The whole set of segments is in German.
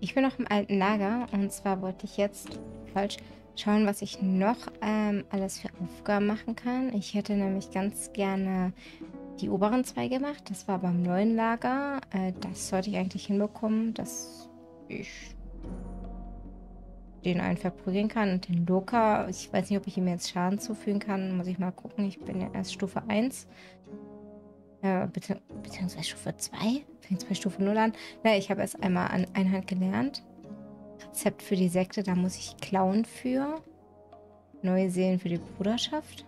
Ich bin noch im alten Lager und zwar wollte ich jetzt schauen, was ich noch alles für Aufgaben machen kann. Ich hätte nämlich ganz gerne die oberen zwei gemacht. Das war beim neuen Lager. Das sollte ich eigentlich hinbekommen, dass ich den einen verprügeln kann. Und den Loka, ich weiß nicht, ob ich ihm jetzt Schaden zufügen kann. Muss ich mal gucken. Ich bin ja erst Stufe 1. Beziehungsweise Stufe 2. Fängt bei Stufe 0 an. Na, ich habe erst einmal an Einheit gelernt. Rezept für die Sekte, da muss ich klauen für. Neue Seelen für die Bruderschaft.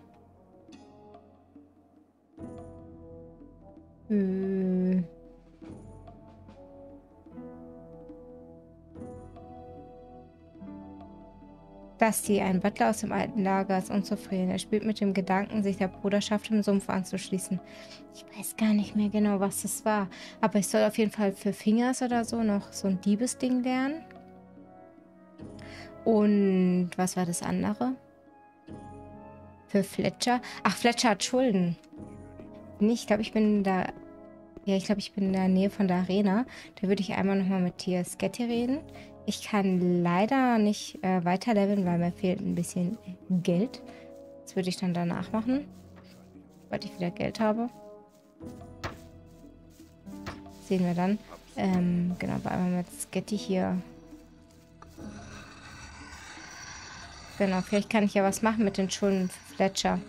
Dass die ein Butler aus dem alten Lager ist unzufrieden. Er spielt mit dem Gedanken, sich der Bruderschaft im Sumpf anzuschließen. Ich weiß gar nicht mehr genau, was das war. Aber ich soll auf jeden Fall für Fingers oder so noch so ein Diebesding lernen. Und was war das andere? Für Fletcher. Ach, Fletcher hat Schulden. Ich glaube, ich bin da. Ja, ich glaube, ich bin in der Nähe von der Arena. Da würde ich einmal nochmal mit dir Sketty reden. Ich kann leider nicht weiter leveln, weil mir fehlt ein bisschen Geld. Das würde ich dann danach machen, sobald ich wieder Geld habe. Sehen wir dann. Genau, einmal mit Sketty hier. Genau, vielleicht kann ich ja was machen mit den Schulden für Fletcher.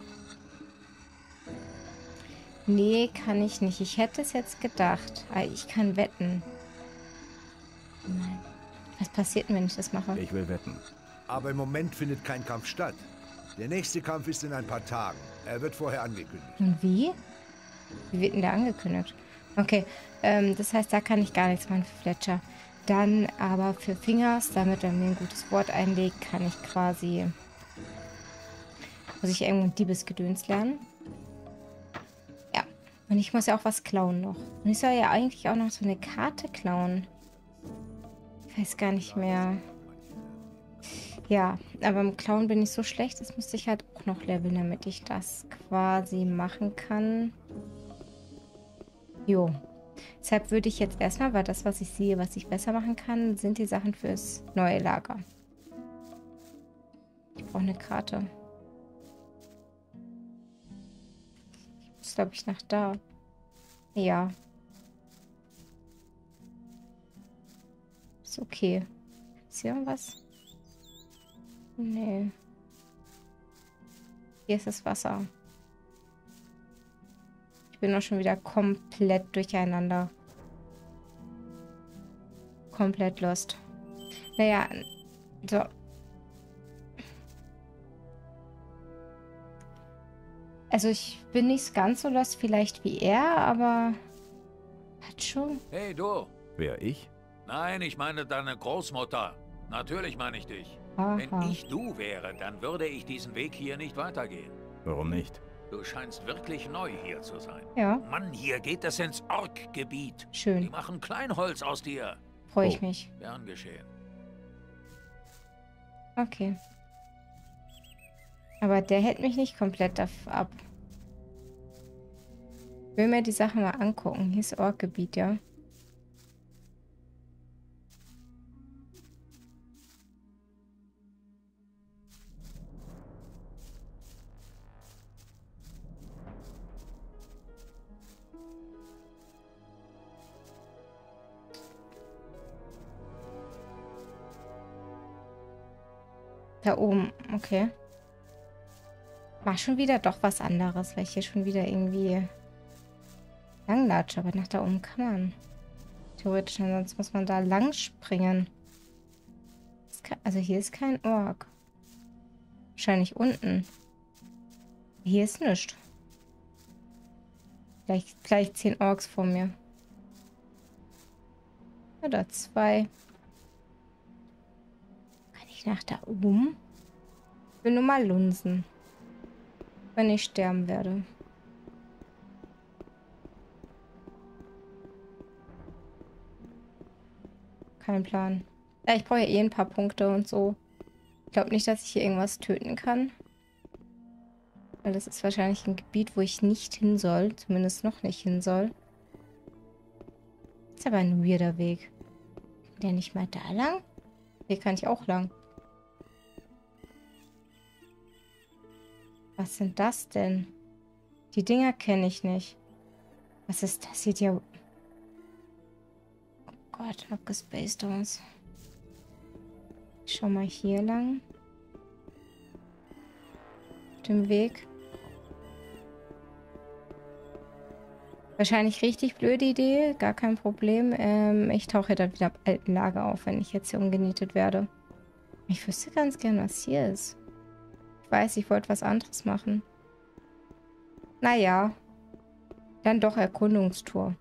Nee, kann ich nicht. Ich hätte es jetzt gedacht. Ich kann wetten. Nein. Was passiert denn, wenn ich das mache? Ich will wetten. Aber im Moment findet kein Kampf statt. Der nächste Kampf ist in ein paar Tagen. Er wird vorher angekündigt. Und wie? Wie wird denn der angekündigt? Okay, das heißt, da kann ich gar nichts machen für Fletcher. Dann aber für Fingers, damit er mir ein gutes Wort einlegt, kann ich quasi... Muss ich irgendwo ein Diebesgedöns lernen? Und ich muss ja auch was klauen noch. Und ich soll ja eigentlich auch noch so eine Karte klauen. Ich weiß gar nicht mehr. Ja, aber im Klauen bin ich so schlecht, das müsste ich halt auch noch leveln, damit ich das quasi machen kann. Jo. Deshalb würde ich jetzt erstmal, weil das, was ich sehe, was ich besser machen kann, sind die Sachen fürs neue Lager. Ich brauche eine Karte. Glaube ich, nach da. Ja. Ist okay. Ist hier irgendwas? Nee. Hier ist das Wasser. Ich bin auch schon wieder komplett durcheinander. Komplett lost. Naja, so. Also ich bin nicht ganz so lost vielleicht wie er, aber hat schon. Hey du. Wer, ich? Nein, ich meine deine Großmutter. Natürlich meine ich dich. Aha. Wenn ich du wäre, dann würde ich diesen Weg hier nicht weitergehen. Warum nicht? Du scheinst wirklich neu hier zu sein. Ja. Mann, hier geht es ins Ork-Gebiet. Schön. Die machen Kleinholz aus dir. Freue ich mich. Gern geschehen. Okay. Aber der hält mich nicht komplett ab. Ich will mir die Sachen mal angucken. Hier ist Ork-Gebiet, ja. Da oben, okay. War schon wieder doch was anderes, weil ich hier schon wieder irgendwie langlatsche. Aber nach da oben kann man theoretisch, sonst muss man da lang springen. Also hier ist kein Ork. Wahrscheinlich unten. Hier ist nichts. Vielleicht gleich 10 Orks vor mir. Oder 2. Kann ich nach da oben? Ich will nur mal lunsen. Wenn ich sterben werde. Kein Plan. Ja, ich brauche ja eh ein paar Punkte und so. Ich glaube nicht, dass ich hier irgendwas töten kann. Weil das ist wahrscheinlich ein Gebiet, wo ich nicht hin soll. Zumindest noch nicht hin soll. Ist aber ein weirder Weg. Der nicht mal da lang? Hier kann ich auch lang. Was sind das denn? Die Dinger kenne ich nicht. Was ist das? Sieht ja... Oh Gott, abgespaced uns. Ich schau mal hier lang. Auf dem Weg. Wahrscheinlich richtig blöde Idee, gar kein Problem. Ich tauche dann wieder ab alten Lager auf, wenn ich jetzt hier umgenietet werde. Ich wüsste ganz gern, was hier ist. Ich weiß, ich wollte was anderes machen. Naja, dann doch Erkundungstour.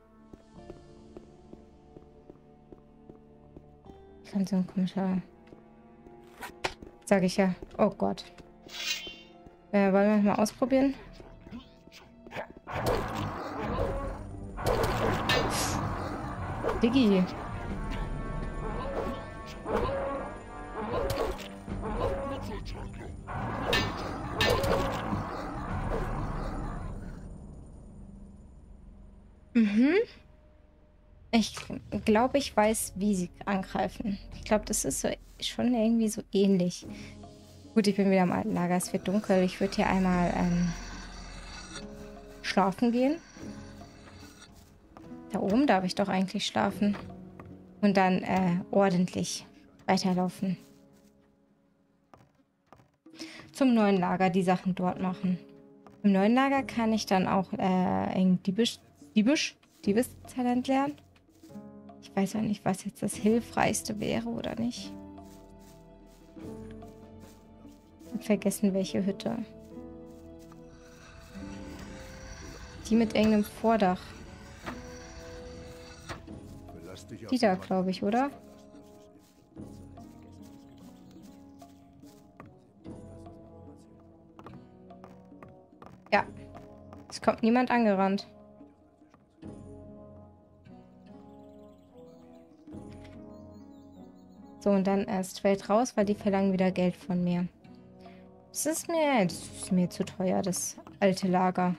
Ich kann so ein komischer... Sag ich ja. Oh Gott. Wollen wir das mal ausprobieren? Diggi. Mhm. Ich glaube, ich weiß, wie sie angreifen. Ich glaube, das ist so, schon irgendwie so ähnlich. Gut, ich bin wieder im alten Lager. Es wird dunkel. Ich würde hier einmal schlafen gehen. Da oben darf ich doch eigentlich schlafen. Und dann ordentlich weiterlaufen. Zum neuen Lager die Sachen dort machen. Im neuen Lager kann ich dann auch in Diebestalent lernen. Ich weiß auch nicht, was jetzt das Hilfreichste wäre oder nicht. Ich habe vergessen, welche Hütte. Die mit irgendeinem Vordach. Die da, glaube ich, oder? Ja. Es kommt niemand angerannt. So, und dann erst straight raus, weil die verlangen wieder Geld von mir. Das ist mir zu teuer, das alte Lager.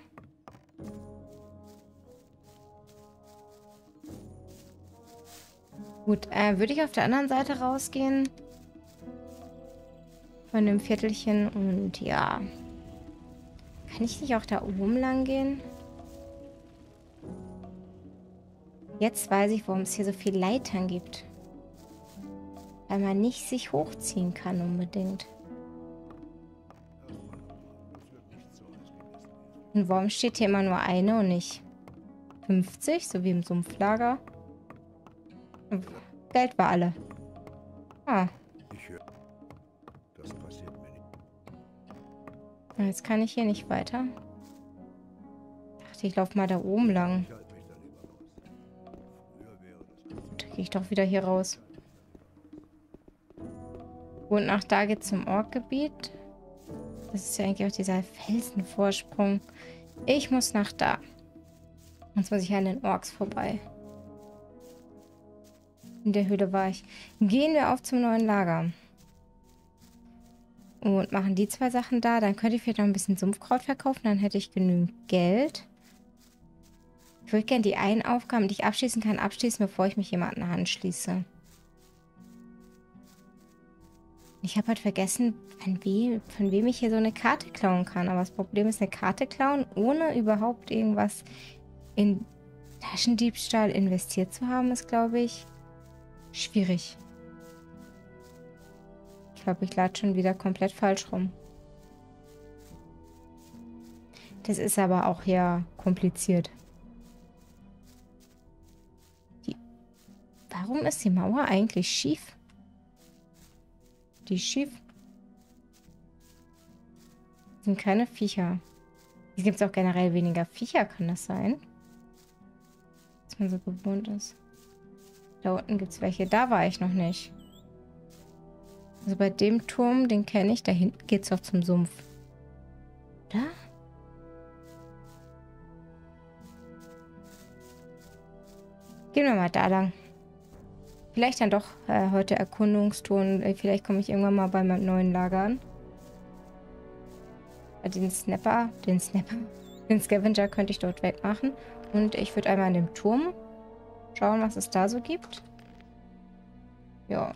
Gut, würde ich auf der anderen Seite rausgehen? Von dem Viertelchen und ja. Kann ich nicht auch da oben lang gehen? Jetzt weiß ich, warum es hier so viele Leitern gibt. Weil man nicht sich hochziehen kann unbedingt. Und warum steht hier immer nur eine und nicht 50, so wie im Sumpflager? Geld war alle. Ah. Ich höre. Das passiert mir nicht. Jetzt kann ich hier nicht weiter. Dachte, ich laufe mal da oben lang. Gut, gehe ich doch wieder hier raus. Und nach da geht's zum Orkgebiet. Das ist ja eigentlich auch dieser Felsenvorsprung. Ich muss nach da. Jetzt muss ich an den Orks vorbei. In der Höhle war ich. Gehen wir auf zum neuen Lager. Und machen die zwei Sachen da. Dann könnte ich vielleicht noch ein bisschen Sumpfkraut verkaufen. Dann hätte ich genügend Geld. Ich würde gerne die einen Aufgaben, die ich abschließen kann, abschließen, bevor ich mich jemanden anschließe. Ich habe halt vergessen, von wem ich hier so eine Karte klauen kann. Aber das Problem ist, eine Karte klauen, ohne überhaupt irgendwas in Taschendiebstahl investiert zu haben, ist, glaube ich, schwierig. Ich glaube, ich lade schon wieder komplett falsch rum. Das ist aber auch ja kompliziert. Warum ist die Mauer eigentlich schief? Die ist schief. Das sind keine Viecher. Es gibt auch generell weniger Viecher, kann das sein? Dass man so gewohnt ist. Da unten gibt es welche. Da war ich noch nicht. Also bei dem Turm, den kenne ich. Da hinten geht es doch zum Sumpf. Da? Gehen wir mal da lang. Vielleicht dann doch heute Erkundungstouren. Vielleicht komme ich irgendwann mal bei meinem neuen Lager an. Den Scavenger könnte ich dort wegmachen. Und ich würde einmal an dem Turm schauen, was es da so gibt. Ja.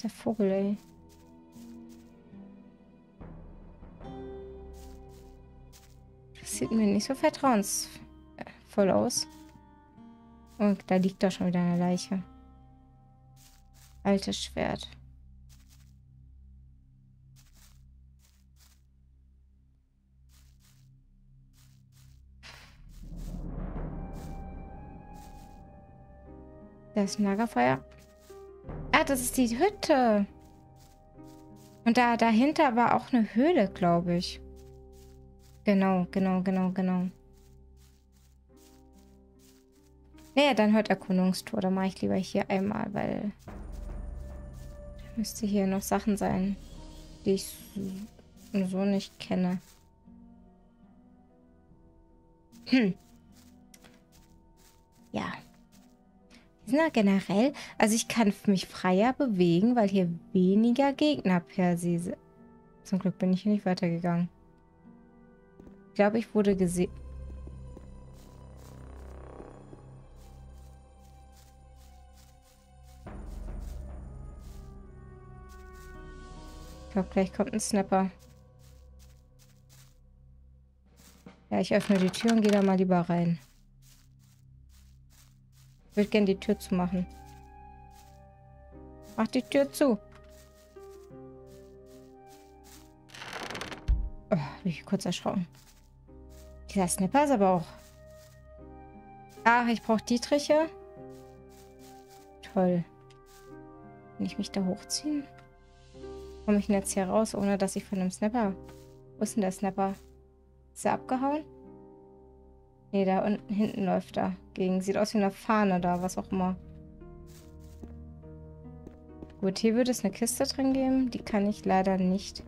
Der Vogel, ey. Das sieht mir nicht so vertrauensvoll aus. Und da liegt doch schon wieder eine Leiche. Altes Schwert. Da ist ein Lagerfeuer. Ah, das ist die Hütte. Und da dahinter war auch eine Höhle, glaube ich. Genau. Naja, dann heute Erkundungstour. Da mache ich lieber hier einmal, weil da müsste hier noch Sachen sein, die ich so nicht kenne. Ja. Na, generell, also ich kann mich freier bewegen, weil hier weniger Gegner per se sind. Zum Glück bin ich hier nicht weitergegangen. Ich glaube, ich wurde gesehen. Ich glaube, gleich kommt ein Snapper. Ja, ich öffne die Tür und gehe da mal lieber rein. Ich würde gerne die Tür zumachen. Mach die Tür zu. Oh, bin ich kurz erschrocken. Dieser Snapper ist aber auch... Ach, ich brauche Dietriche. Toll. Kann ich mich da hochziehen? Komme ich denn jetzt hier raus, ohne dass ich von einem Snapper... Wo ist denn der Snapper? Ist er abgehauen? Ne, da unten hinten läuft er gegen. Sieht aus wie eine Fahne da, was auch immer. Gut, hier würde es eine Kiste drin geben. Die kann ich leider nicht.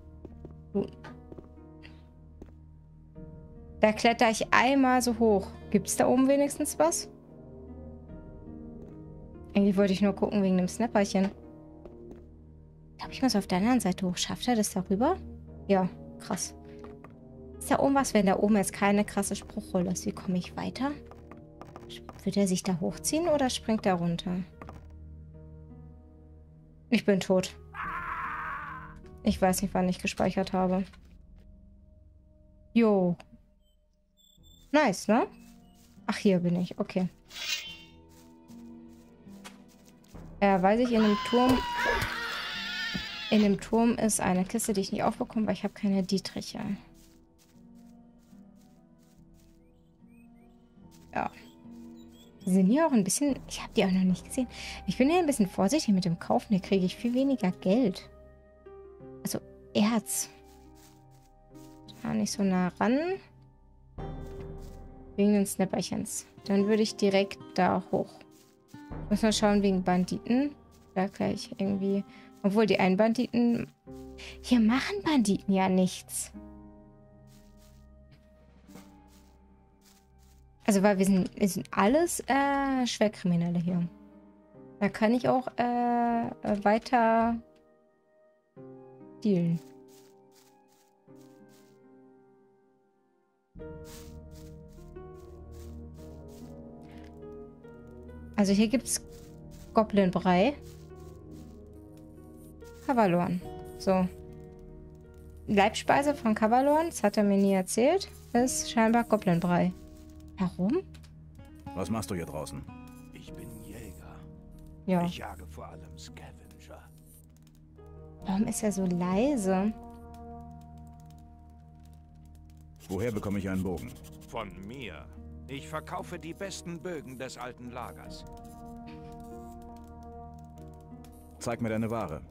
Da kletter ich einmal so hoch. Gibt es da oben wenigstens was? Eigentlich wollte ich nur gucken wegen dem Snapperchen. Ich glaube, ich muss auf der anderen Seite hoch. Schafft er das da rüber? Ja, krass. Ist da oben was, wenn da oben jetzt keine krasse Spruchrolle ist? Wie komme ich weiter? Wird er sich da hochziehen oder springt er runter? Ich bin tot. Ich weiß nicht, wann ich gespeichert habe. Jo. Nice, ne? Ach, hier bin ich. Okay. Weiß ich, in dem Turm ist eine Kiste, die ich nicht aufbekomme, weil ich habe keine Dietriche. Ja. Die sind hier auch ein bisschen... Ich habe die auch noch nicht gesehen. Ich bin hier ein bisschen vorsichtig mit dem Kaufen. Hier kriege ich viel weniger Geld. Also Erz. Da nicht so nah ran. Wegen den Snapperchens. Dann würde ich direkt da hoch. Ich muss mal schauen wegen Banditen. Da gleich irgendwie... Obwohl die einen Banditen... Hier machen Banditen ja nichts. Also, weil wir sind alles Schwerkriminelle hier. Da kann ich auch weiter dealen. Also hier gibt es Goblin-Brei. Kavalorn. So. Leibspeise von Kavalorn, das hat er mir nie erzählt, ist scheinbar Goblin-Brei. Warum? Was machst du hier draußen? Ich bin Jäger. Ja. Ich jage vor allem Scavenger. Warum ist er so leise? Woher bekomme ich einen Bogen? Von mir. Ich verkaufe die besten Bögen des alten Lagers. Zeig mir deine Ware.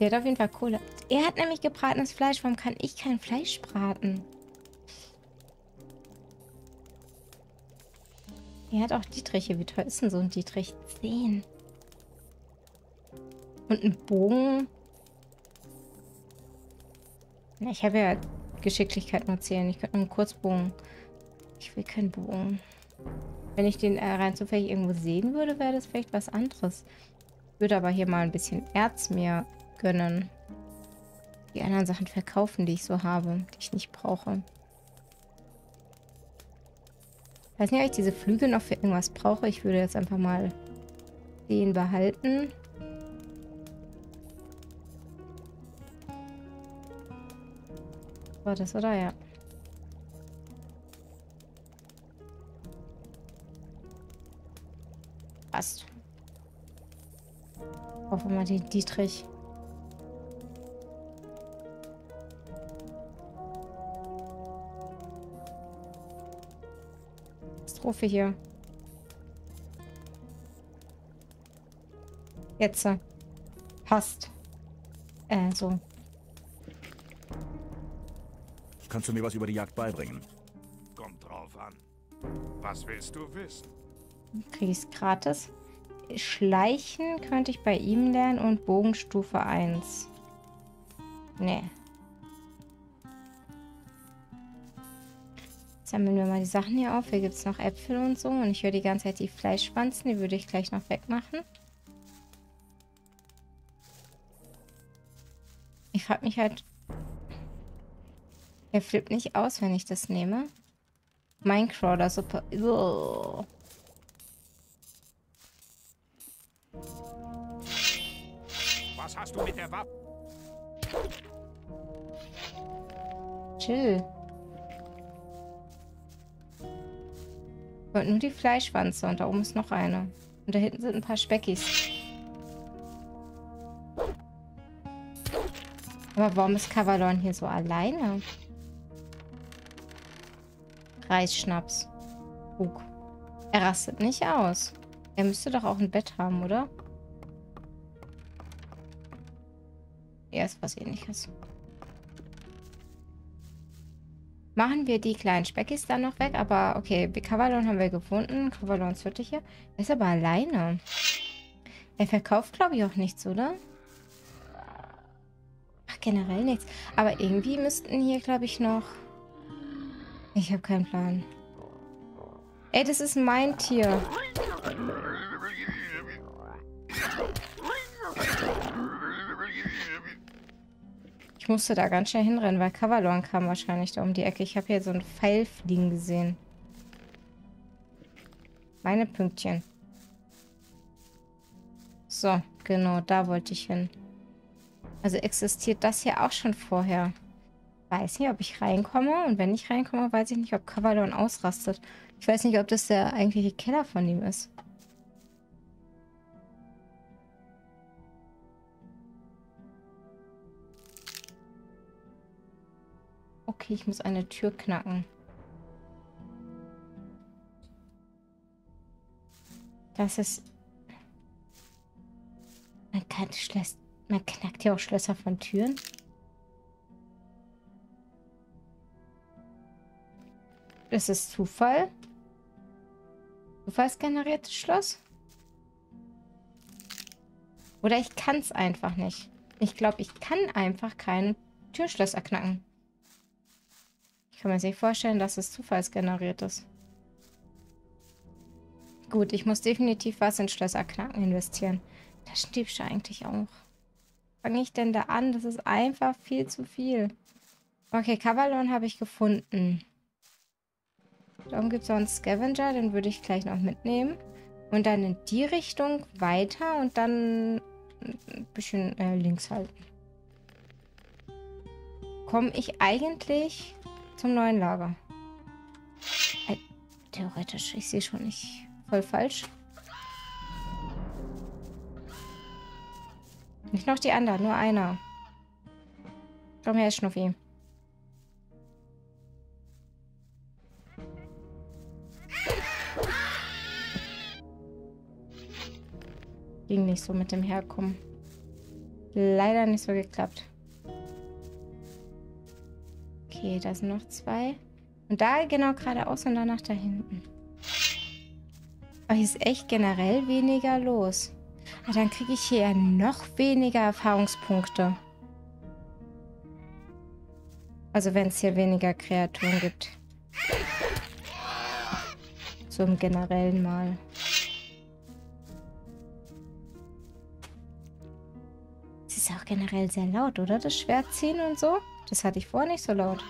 Der hat auf jeden Fall Kohle. Er hat nämlich gebratenes Fleisch. Warum kann ich kein Fleisch braten? Er hat auch Dietriche. Wie toll ist denn so ein Dietrich? 10. Und ein Bogen. Ich habe ja Geschicklichkeit mal zählen. Ich könnte einen Kurzbogen. Ich will keinen Bogen. Wenn ich den rein zufällig irgendwo sehen würde, wäre das vielleicht was anderes. Ich würde aber hier mal ein bisschen Erz mir gönnen. Die anderen Sachen verkaufen, die ich so habe, die ich nicht brauche. Ich weiß nicht, ob ich diese Flügel noch für irgendwas brauche. Ich würde jetzt einfach mal den behalten. War das, oder? Ja. Passt. Brauchen wir mal den Dietrich. Katastrophe hier. Jetzt. Passt. So. Kannst du mir was über die Jagd beibringen? Kommt drauf an. Was willst du wissen? Krieg ich's gratis. Schleichen könnte ich bei ihm lernen und Bogenstufe 1. Nee. Sammeln wir mal die Sachen hier auf. Hier gibt es noch Äpfel und so. Und ich höre die ganze Zeit die Fleischschwanzen. Die würde ich gleich noch wegmachen. Ich frage mich halt... Er flippt nicht aus, wenn ich das nehme. Minecrawler, super. Uah. Was hast du mit der Waffe? Chill. Ich wollte nur die Fleischwanze und da oben ist noch eine. Und da hinten sind ein paar Speckis. Aber warum ist Cavalon hier so alleine? Reisschnaps. Bug. Er rastet nicht aus. Er müsste doch auch ein Bett haben, oder? Er ist was Ähnliches. Machen wir die kleinen Speckis dann noch weg, aber okay, Cavalon haben wir gefunden. Cavalons Fittiche. Er ist aber alleine. Er verkauft, glaube ich, auch nichts, oder? Ach, generell nichts. Aber irgendwie müssten hier, glaube ich, noch... Ich habe keinen Plan. Ey, das ist mein Tier. Ich musste da ganz schnell hinrennen, weil Cavalon kam wahrscheinlich da um die Ecke. Ich habe hier so einen Pfeil fliegen gesehen. Meine Pünktchen. So, genau, da wollte ich hin. Also existiert das hier auch schon vorher. Weiß nicht, ob ich reinkomme. Und wenn ich reinkomme, weiß ich nicht, ob Cavalon ausrastet. Ich weiß nicht, ob das der eigentliche Keller von ihm ist. Okay, ich muss eine Tür knacken. Das ist... Man knackt ja auch Schlösser von Türen. Das ist Zufall. Zufallsgeneriertes Schloss. Oder ich kann es einfach nicht. Ich glaube, ich kann einfach kein Türschlösser knacken. Ich kann mir nicht vorstellen, dass es zufallsgeneriert ist. Gut, ich muss definitiv was in Schlösser knacken investieren. Das stiebst du eigentlich auch. Fange ich denn da an? Das ist einfach viel zu viel. Okay, Cavalon habe ich gefunden. Darum gibt es noch einen Scavenger, den würde ich gleich noch mitnehmen. Und dann in die Richtung weiter und dann ein bisschen links halten. Komme ich eigentlich zum neuen Lager? Theoretisch, ich sehe schon, ich voll falsch. Nicht noch die anderen, nur einer. Komm her, Schnuffi. Ging nicht so mit dem Herkommen. Leider nicht so geklappt. Okay, da sind noch zwei. Und da genau geradeaus und danach da hinten. Aber hier ist echt generell weniger los. Ah, dann kriege ich hier noch weniger Erfahrungspunkte. Also wenn es hier weniger Kreaturen gibt. So im Generellen mal. Es ist auch generell sehr laut, oder? Das Schwert ziehen und so. Das hatte ich vorher nicht so laut.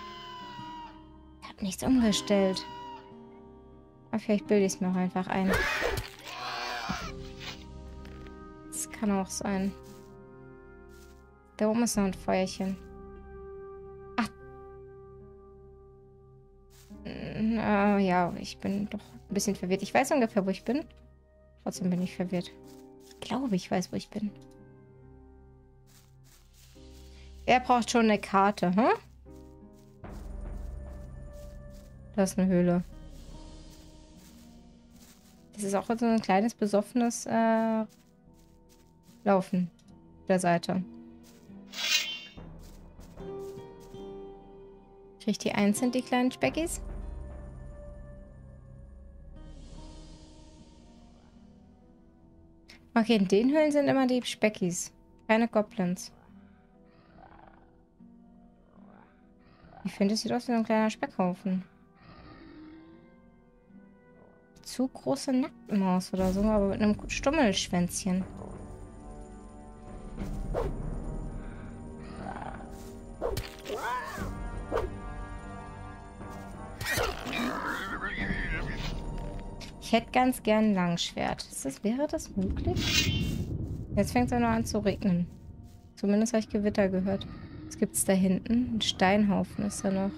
Ich habe nichts umgestellt. Aber vielleicht bilde ich es mir auch einfach ein. Das kann auch sein. Da oben ist noch ein Feuerchen. Ach. Ja, ich bin doch ein bisschen verwirrt. Ich weiß ungefähr, wo ich bin. Trotzdem bin ich verwirrt. Ich glaube, ich weiß, wo ich bin. Wer braucht schon eine Karte, hm? Das ist eine Höhle. Das ist auch so ein kleines, besoffenes Laufen der Seite. Krieg ich die einzeln, die kleinen Speckis? Okay, in den Höhlen sind immer die Speckis. Keine Goblins. Ich finde, es sieht aus wie ein kleiner Speckhaufen. Zu große Nacktmaus oder so, aber mit einem Stummelschwänzchen. Ich hätte ganz gern ein Langschwert. Wäre das möglich? Jetzt fängt es auch noch an zu regnen. Zumindest habe ich Gewitter gehört. Was gibt es da hinten? Ein Steinhaufen ist da noch.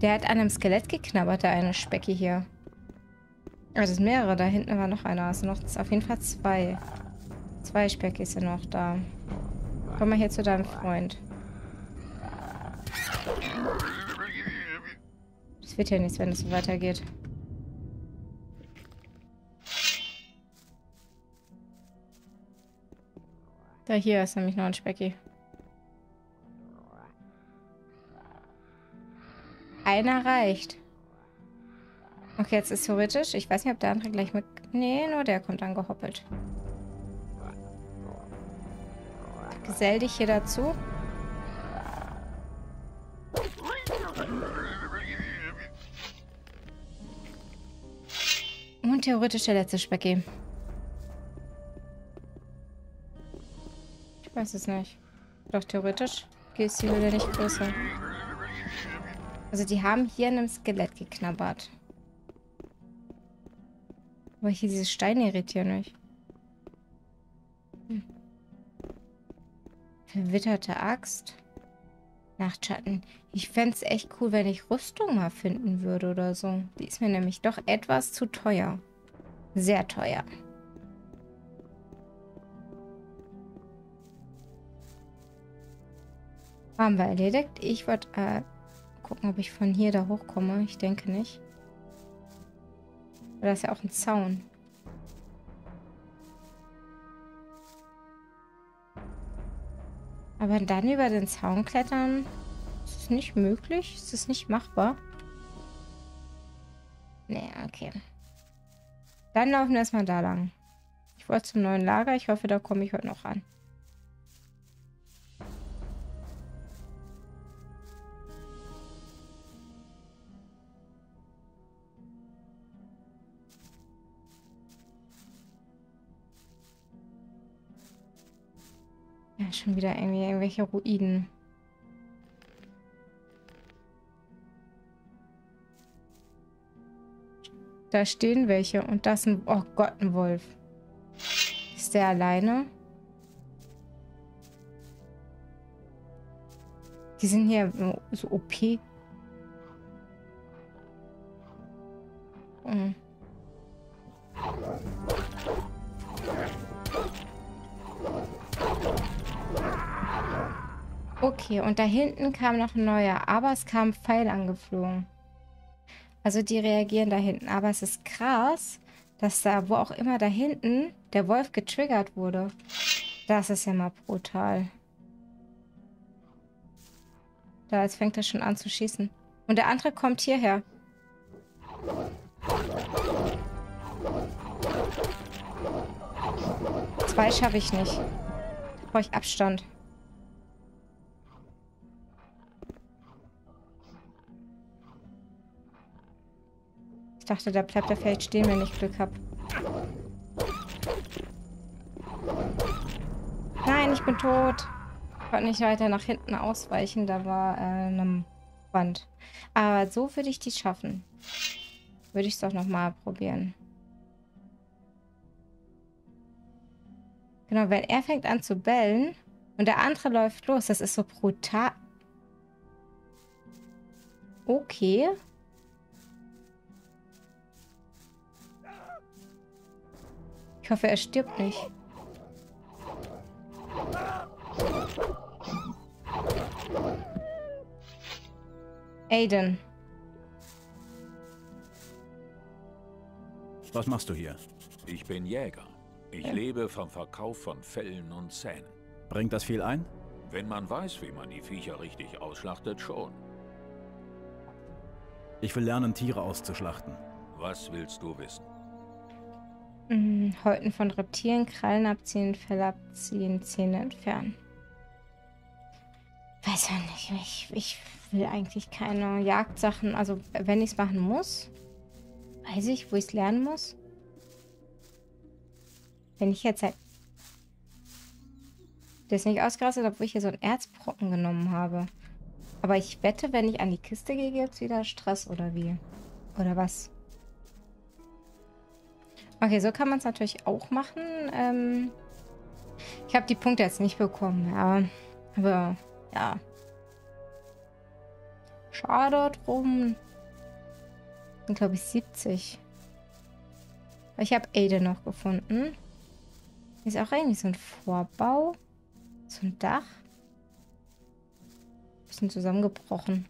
Der hat an einem Skelett geknabbert, der eine Specki hier. Also es sind mehrere. Da hinten war noch einer. Also noch auf jeden Fall zwei. Zwei Speckis sind noch da. Komm mal hier zu deinem Freund. Das wird ja nichts, wenn es so weitergeht. Da hier ist nämlich noch ein Specki. Einer reicht. Okay, jetzt ist theoretisch. Ich weiß nicht, ob der andere gleich mit... Nee, nur der kommt angehoppelt. Gesell dich hier dazu. Und theoretisch der letzte Specki. Ich weiß es nicht. Doch theoretisch ist die Höhle nicht größer. Also die haben hier an einem Skelett geknabbert. Aber hier diese Steine irritieren mich. Hm. Verwitterte Axt. Nachtschatten. Ich fände es echt cool, wenn ich Rüstung mal finden würde oder so. Die ist mir nämlich doch etwas zu teuer. Sehr teuer. Haben wir erledigt. Ich wollte gucken, ob ich von hier da hochkomme. Ich denke nicht. Aber da ist ja auch ein Zaun. Aber dann über den Zaun klettern? Ist das nicht möglich? Ist das nicht machbar? Nee, okay. Dann laufen wir erstmal da lang. Ich wollte zum neuen Lager. Ich hoffe, da komme ich heute noch an. Schon wieder irgendwie irgendwelche Ruinen. Da stehen welche und das ist ein... Oh Gott, ein Wolf. Ist der alleine? Die sind hier so OP. Mhm. Okay, und da hinten kam noch ein neuer, aber es kam ein Pfeil angeflogen. Also die reagieren da hinten. Aber es ist krass, dass da, wo auch immer da hinten, der Wolf getriggert wurde. Das ist ja mal brutal. Da, jetzt fängt er schon an zu schießen. Und der andere kommt hierher. Zwei schaffe ich nicht. Da brauche ich Abstand. Ich dachte, da bleibt er vielleicht stehen, wenn ich Glück habe. Nein, ich bin tot. Ich konnte nicht weiter nach hinten ausweichen. Da war eine Wand. Aber so würde ich die schaffen. Würde ich es doch nochmal probieren. Genau, wenn er fängt an zu bellen und der andere läuft los, das ist so brutal. Okay. Ich hoffe, er stirbt nicht. Aiden. Was machst du hier? Ich bin Jäger. Ich lebe vom Verkauf von Fellen und Zähnen. Bringt das viel ein? Wenn man weiß, wie man die Viecher richtig ausschlachtet, schon. Ich will lernen, Tiere auszuschlachten. Was willst du wissen? Häuten von Reptilien, Krallen abziehen, Fell abziehen, Zähne entfernen. Weiß ja nicht. Ich will eigentlich keine Jagdsachen. Also, wenn ich es machen muss, weiß ich, wo ich es lernen muss. Wenn ich jetzt halt... Der ist nicht ausgerastet, obwohl ich hier so einen Erzbrocken genommen habe. Aber ich wette, wenn ich an die Kiste gehe, gibt es wieder Stress oder wie? Oder was? Okay, so kann man es natürlich auch machen. Ich habe die Punkte jetzt nicht bekommen. Ja. Aber ja. Schade drum. Sind, glaube ich, 70. Ich habe Aiden noch gefunden. Ist auch eigentlich so ein Vorbau. So ein Dach. Bisschen zusammengebrochen.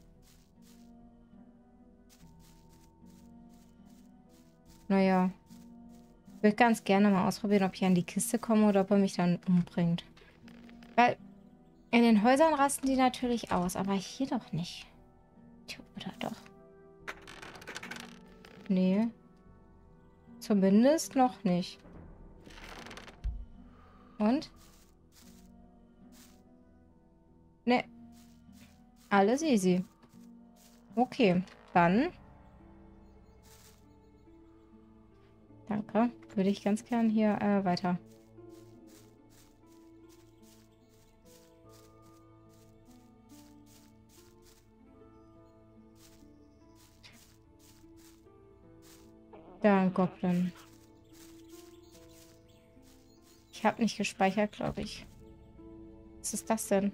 Naja. Ich würde ganz gerne mal ausprobieren, ob ich an die Kiste komme oder ob er mich dann umbringt. Weil in den Häusern rasten die natürlich aus, aber hier doch nicht. Oder doch? Nee. Zumindest noch nicht. Und? Ne. Alles easy. Okay, dann. Danke. Würde ich ganz gern hier weiter. Da ein Goblin. Ich habe nicht gespeichert, glaube ich. Was ist das denn?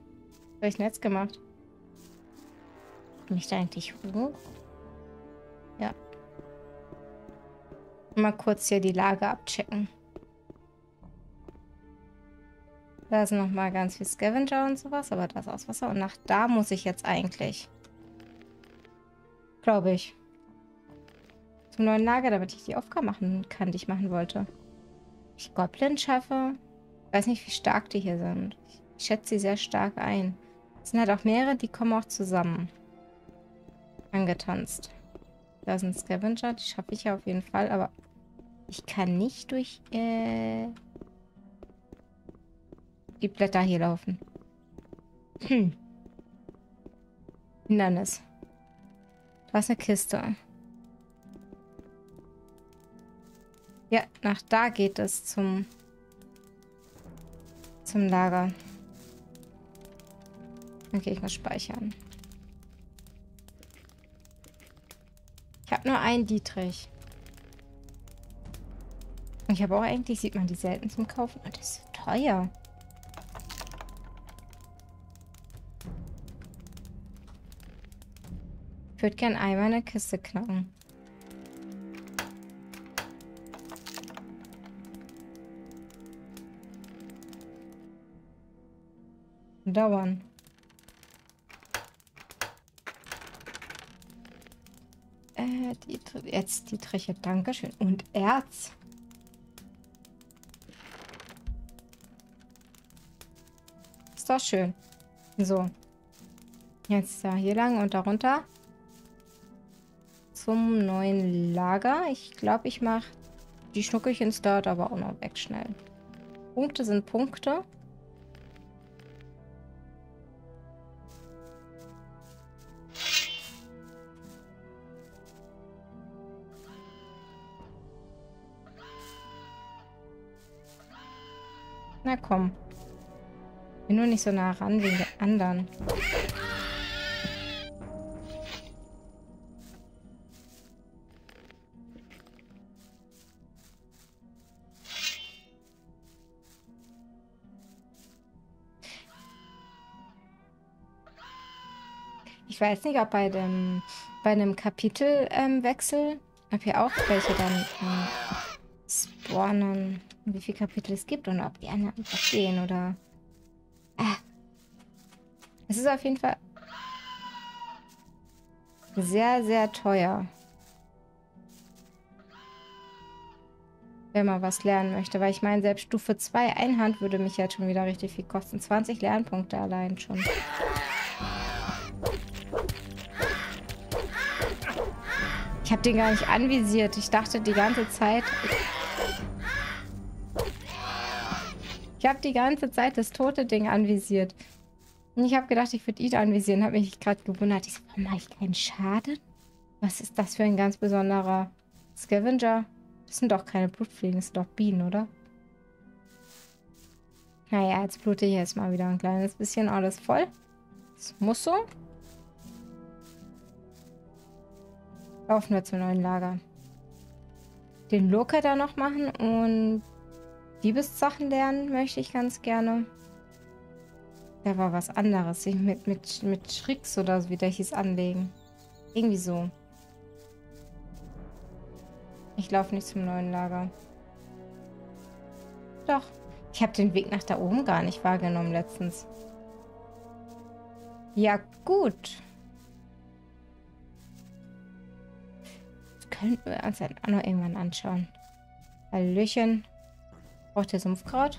Was habe ich denn jetzt gemacht? Bin ich da eigentlich hoch? Ja. Mal kurz hier die Lage abchecken. Da sind nochmal ganz viel Scavenger und sowas, aber das aus Wasser. Und nach da muss ich jetzt eigentlich. Glaube ich. Zum neuen Lager, damit ich die Aufgabe machen kann, die ich machen wollte. Ich Goblin schaffe. Ich weiß nicht, wie stark die hier sind. Ich schätze sie sehr stark ein. Es sind halt auch mehrere, die kommen auch zusammen. Angetanzt. Da sind Scavenger, die schaffe ich ja auf jeden Fall, aber ich kann nicht durch die Blätter hier laufen. Hindernis. Da ist eine Kiste. Ja, nach da geht es zum Lager. Okay, ich muss speichern. Ich habe nur einen Dietrich. Und ich habe auch eigentlich, sieht man die selten zum Kaufen. Oh, das ist so teuer. Ich würde gern einmal eine Kiste knacken. Dauern. Jetzt die Triche, dankeschön. Und Erz. Ist doch schön. So. Jetzt da hier lang und darunter. Zum neuen Lager. Ich glaube, ich mache die Schnuckelchen dort aber auch noch weg schnell. Punkte sind Punkte. Na komm. Bin nur nicht so nah ran wie die anderen. Ich weiß nicht, ob bei dem Kapitelwechsel, ob hier auch welche dann spawnen, wie viele Kapitel es gibt und ob die anderen einfach gehen oder... Es ist auf jeden Fall sehr, sehr teuer. Wenn man was lernen möchte, weil ich meine, selbst Stufe 2 Einhand würde mich jetzt schon wieder richtig viel kosten. 20 Lernpunkte allein schon. Ich habe den gar nicht anvisiert. Ich dachte die ganze Zeit... Ich habe die ganze Zeit das tote Ding anvisiert. Und ich habe gedacht, ich würde ihn anvisieren. Habe mich gerade gewundert. Ich so, warum mache ich keinen Schaden? Was ist das für ein ganz besonderer Scavenger? Das sind doch keine Blutfliegen, das sind doch Bienen, oder? Naja, jetzt blute ich jetzt mal wieder ein kleines bisschen. Alles voll. Das muss so. Laufen wir zum neuen Lager. Den Lurker da noch machen und Diebessachen lernen möchte ich ganz gerne. Da war was anderes. Ich mit Tricks oder so, wie der hieß, anlegen. Irgendwie so. Ich laufe nicht zum neuen Lager. Doch. Ich habe den Weg nach da oben gar nicht wahrgenommen letztens. Ja, gut. Könnten wir uns dann auch noch irgendwann anschauen. Hallöchen. Braucht ihr Sumpfkraut?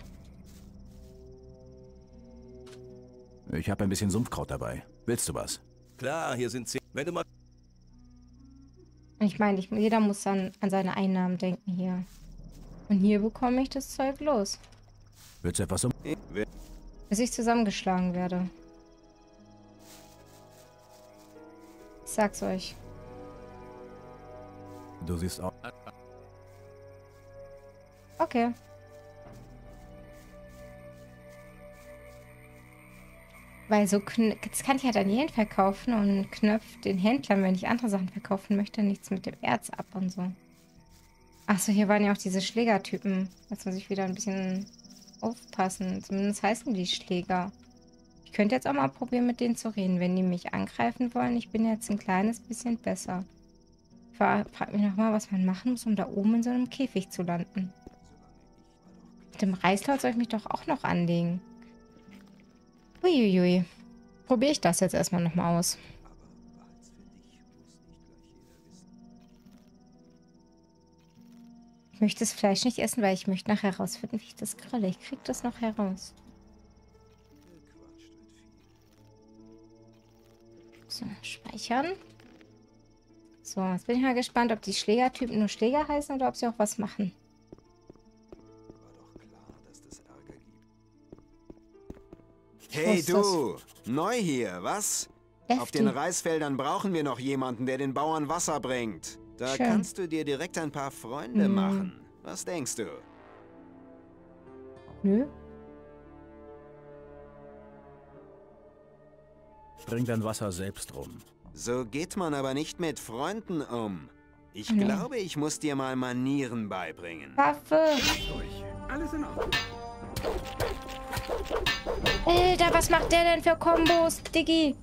Ich habe ein bisschen Sumpfkraut dabei. Willst du was? Klar, hier sind 10. Wenn du mal... Ich meine, jeder muss dann an seine Einnahmen denken hier. Und hier bekomme ich das Zeug los. Willst du etwas Bis ich zusammengeschlagen werde. Ich sag's euch. Du siehst auch. Okay. Weil so das kann ich halt an jeden verkaufen und knöpft den Händlern, wenn ich andere Sachen verkaufen möchte, nichts mit dem Erz ab und so. Achso, hier waren ja auch diese Schlägertypen. Jetzt muss ich wieder ein bisschen aufpassen. Zumindest heißen die Schläger. Ich könnte jetzt auch mal probieren, mit denen zu reden, wenn die mich angreifen wollen. Ich bin jetzt ein kleines bisschen besser. Frag mich nochmal, was man machen muss, um da oben in so einem Käfig zu landen. Mit dem Reißlaut soll ich mich doch auch noch anlegen. Uiuiui. Probiere ich das jetzt erstmal nochmal aus. Ich möchte das Fleisch nicht essen, weil ich möchte nachher herausfinden, wie ich das grille. Ich kriege das noch heraus. So, speichern. So, jetzt bin ich mal gespannt, ob die Schlägertypen nur Schläger heißen oder ob sie auch was machen. Hey du, neu hier, was? Heftig. Auf den Reisfeldern brauchen wir noch jemanden, der den Bauern Wasser bringt. Da Schön. Kannst du dir direkt ein paar Freunde machen. Was denkst du? Nö. Bring dein Wasser selbst rum. So geht man aber nicht mit Freunden um. Ich glaube, ich muss dir mal Manieren beibringen. Waffe! Alles in Ordnung. Alter, was macht der denn für Kombos, Diggi?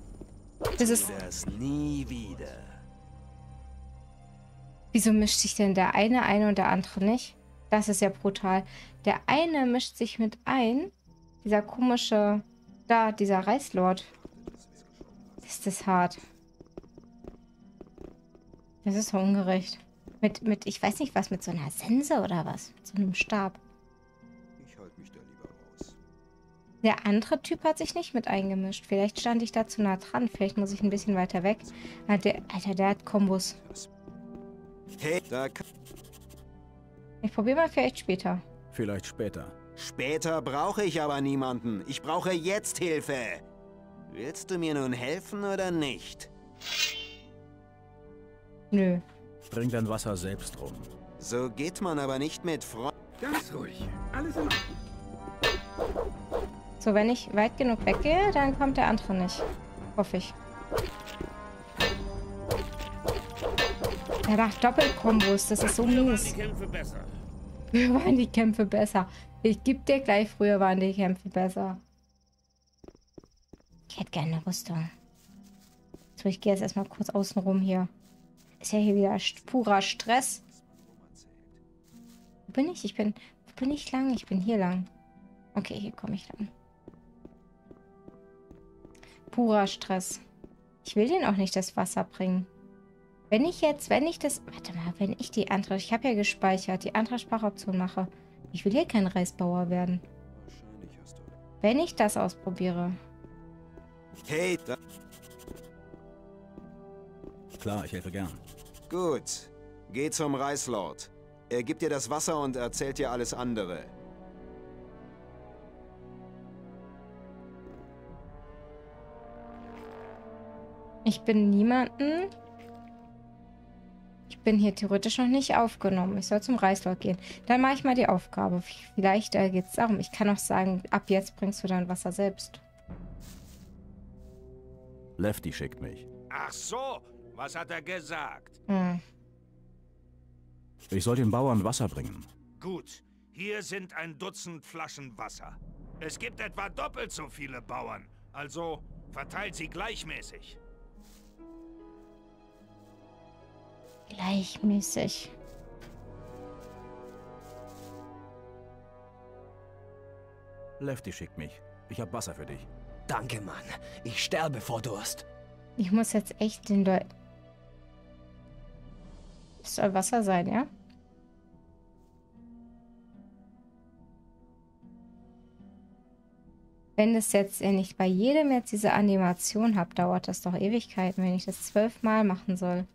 Das ist... Das nie wieder. Wieso mischt sich denn der eine und der andere nicht? Das ist ja brutal. Der eine mischt sich mit ein. Dieser komische... Da, dieser Reißlord. Ist das hart. Das ist so ungerecht. Mit, ich weiß nicht was, mit so einer Sense oder was? Mit so einem Stab. Ich halte mich da lieber raus. Der andere Typ hat sich nicht mit eingemischt. Vielleicht stand ich da zu nah dran. Vielleicht muss ich ein bisschen weiter weg. Alter, der hat Kombos. Ich probiere mal vielleicht später. Vielleicht später. Später brauche ich aber niemanden. Ich brauche jetzt Hilfe. Willst du mir nun helfen oder nicht? Nö. Bring dein Wasser selbst rum. So geht man aber nicht mit Ganz ruhig. Alles in Ordnung. So, wenn ich weit genug weggehe, dann kommt der andere nicht. Hoffe ich. Er macht Doppelkombos, das ist so mies. Früher waren die Kämpfe besser. Ich geb dir gleich, früher waren die Kämpfe besser. Ich hätte gerne eine Rüstung. So, ich gehe jetzt erstmal kurz außen rum hier. Ist ja hier wieder purer Stress. Wo bin ich? Wo bin ich lang? Ich bin hier lang. Okay, hier komme ich lang. Purer Stress. Ich will den auch nicht das Wasser bringen. Wenn ich jetzt, warte mal, wenn ich die andere, ich habe ja gespeichert, die andere Sprachoption mache. Ich will hier kein Reisbauer werden. Wenn ich das ausprobiere. Hey, da. Klar, ich helfe gern. Gut, geh zum Reislord. Er gibt dir das Wasser und erzählt dir alles andere. Ich bin niemanden... Ich bin hier theoretisch noch nicht aufgenommen. Ich soll zum Reislord gehen. Dann mache ich mal die Aufgabe. Vielleicht geht es darum. Ich kann auch sagen, ab jetzt bringst du dein Wasser selbst. Lefty schickt mich. Ach so, was hat er gesagt? Hm. Ich soll den Bauern Wasser bringen. Gut, hier sind 12 Flaschen Wasser. Es gibt etwa doppelt so viele Bauern. Also verteilt sie gleichmäßig. Gleichmäßig. Lefty schickt mich. Ich habe Wasser für dich. Danke, Mann. Ich sterbe vor Durst. Ich muss jetzt echt den Leuten... Es soll Wasser sein, ja? Wenn das jetzt nicht bei jedem jetzt diese Animation habe, dauert das doch Ewigkeiten, wenn ich das 12-mal machen soll.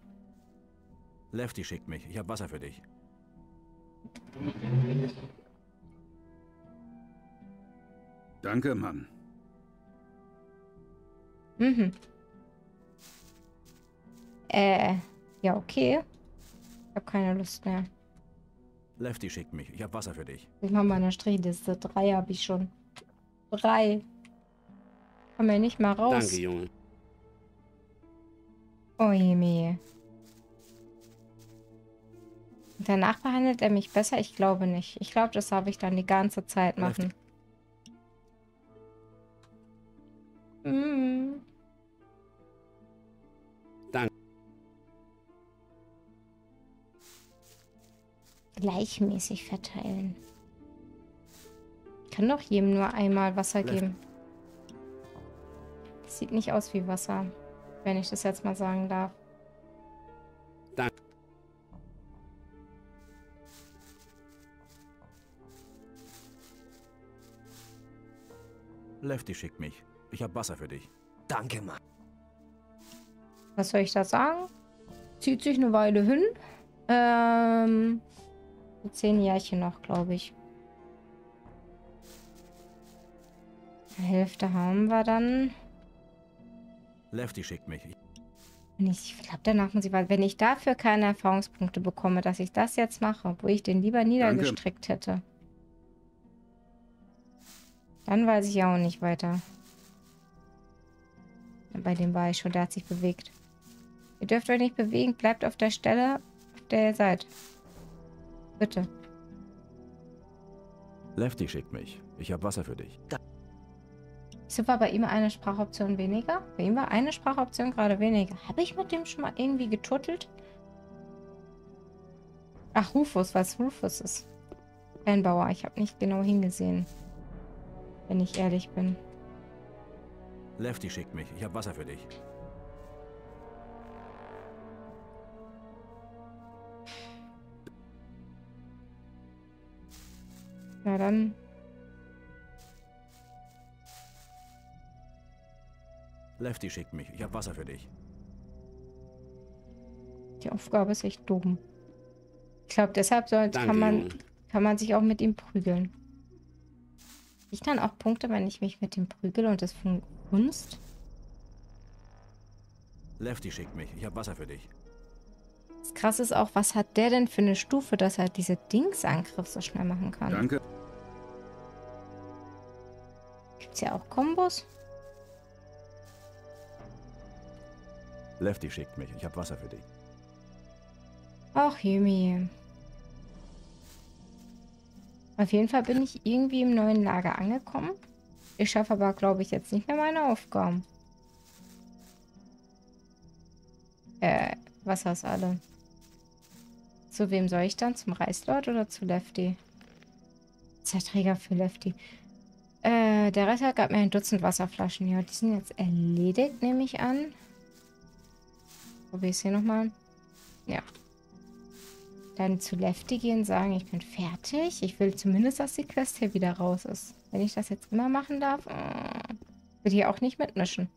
Lefty schickt mich. Ich habe Wasser für dich. Danke, Mann. Mhm. Ja, okay. Ich habe keine Lust mehr. Lefty schickt mich. Ich habe Wasser für dich. Ich mache mal eine Strichliste. 3 habe ich schon. 3. Komm ja nicht mal raus. Danke, Junge. Oh je, meh. Danach behandelt er mich besser? Ich glaube nicht. Ich glaube, das habe ich dann die ganze Zeit machen. Mm. Danke. Gleichmäßig verteilen. Ich kann doch jedem nur einmal Wasser geben. Das sieht nicht aus wie Wasser, wenn ich das jetzt mal sagen darf. Lefty schickt mich. Ich habe Wasser für dich. Danke, Mann. Was soll ich da sagen? Zieht sich eine Weile hin. 10 Jährchen noch, glaube ich. Die Hälfte haben wir dann. Lefty schickt mich. Ich glaube, danach muss ich... Wenn ich dafür keine Erfahrungspunkte bekomme, dass ich das jetzt mache, obwohl ich den lieber niedergestrickt hätte. Dann weiß ich ja auch nicht weiter. Bei dem war ich schon, der hat sich bewegt. Ihr dürft euch nicht bewegen, bleibt auf der Stelle, auf der ihr seid. Bitte. Lefty schickt mich. Ich habe Wasser für dich. So, war bei ihm eine Sprachoption weniger? Bei ihm war eine Sprachoption gerade weniger. Habe ich mit dem schon mal irgendwie getuttelt? Ach, Rufus, was Rufus ist. Kleinbauer, ich habe nicht genau hingesehen. Wenn ich ehrlich bin. Lefty schickt mich. Ich habe Wasser für dich. Na dann. Lefty schickt mich. Ich habe Wasser für dich. Die Aufgabe ist echt dumm. Ich glaube, deshalb kann man sich auch mit ihm prügeln. Ich kann auch Punkte, wenn ich mich mit dem prügel und das von Kunst. Lefty schickt mich. Ich habe Wasser für dich. Das Krasse ist auch, was hat der denn für eine Stufe, dass er diese Dingsangriff so schnell machen kann? Danke. Ich Gibt es ja auch Kombos. Lefty schickt mich. Ich habe Wasser für dich. Ach, Jimmy. Auf jeden Fall bin ich irgendwie im neuen Lager angekommen. Ich schaffe aber, glaube ich, jetzt nicht mehr meine Aufgaben. Wasser ist alle. Zu wem soll ich dann? Zum Reißlord oder zu Lefty? Zerträger für Lefty. Der Reißlord gab mir ein Dutzend Wasserflaschen. Ja, die sind jetzt erledigt, nehme ich an. Probiere ich es hier nochmal. Ja. Dann zu Lefty gehen, sagen, ich bin fertig. Ich will zumindest, dass die Quest hier wieder raus ist. Wenn ich das jetzt immer machen darf, will ich auch nicht mitmischen.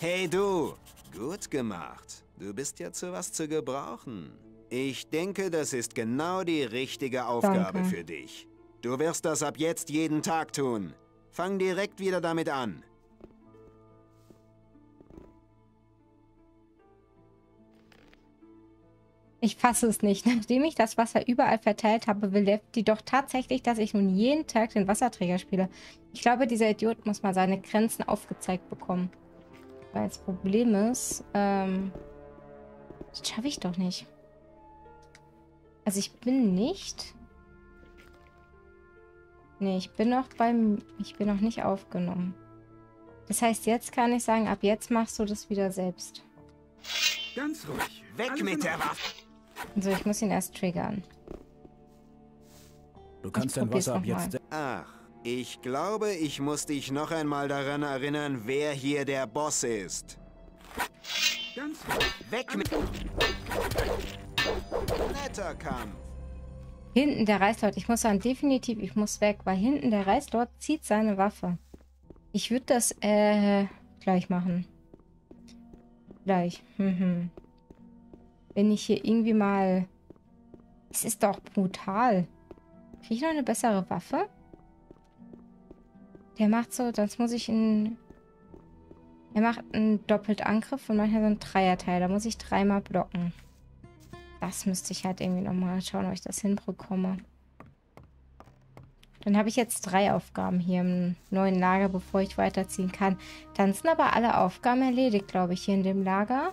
Hey du, gut gemacht. Du bist ja zu was zu gebrauchen. Ich denke, das ist genau die richtige Aufgabe Danke. Für dich. Du wirst das ab jetzt jeden Tag tun. Fang direkt wieder damit an. Ich fasse es nicht. Nachdem ich das Wasser überall verteilt habe, will Lefty doch tatsächlich, dass ich nun jeden Tag den Wasserträger spiele. Ich glaube, dieser Idiot muss mal seine Grenzen aufgezeigt bekommen. Weil das Problem ist, das schaffe ich doch nicht. Also ich bin nicht... Nee, ich bin noch nicht aufgenommen. Das heißt, jetzt kann ich sagen, ab jetzt machst du das wieder selbst. Ganz ruhig. Weg mit der Waffe. So, ich muss ihn erst triggern. Du kannst dein Wasser ab jetzt... Ach, ich glaube, ich muss dich noch einmal daran erinnern, wer hier der Boss ist. Ganz ruhig. Weg mit... Netter Kampf. Hinten der Reißlord. Ich muss sagen, definitiv, ich muss weg, weil hinten der Reißlord zieht seine Waffe. Ich würde das, gleich machen. Gleich. Wenn ich hier irgendwie mal... Es ist doch brutal. Kriege ich noch eine bessere Waffe? Der macht so, sonst muss ich ihn... Er macht einen Doppeltangriff und manchmal so einen Dreierteil. Da muss ich dreimal blocken. Das müsste ich halt irgendwie nochmal schauen, ob ich das hinbekomme. Dann habe ich jetzt 3 Aufgaben hier im neuen Lager, bevor ich weiterziehen kann. Dann sind aber alle Aufgaben erledigt, glaube ich, hier in dem Lager.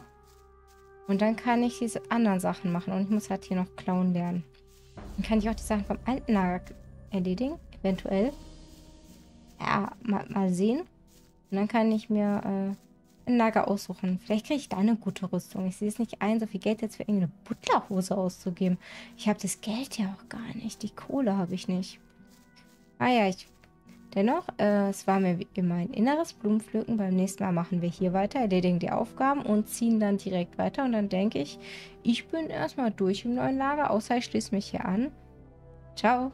Und dann kann ich diese anderen Sachen machen. Und ich muss halt hier noch klauen lernen. Dann kann ich auch die Sachen vom alten Lager erledigen, eventuell. Ja, mal sehen. Und dann kann ich mir... ein Lager aussuchen. Vielleicht kriege ich da eine gute Rüstung. Ich sehe es nicht ein, so viel Geld jetzt für irgendeine Butlerhose auszugeben. Ich habe das Geld ja auch gar nicht. Die Kohle habe ich nicht. Ah ja, dennoch, es war mir wie immer ein inneres Blumenpflücken. Beim nächsten Mal machen wir hier weiter, erledigen die Aufgaben und ziehen dann direkt weiter. Und dann denke ich, ich bin erstmal durch im neuen Lager, außer ich schließe mich hier an. Ciao.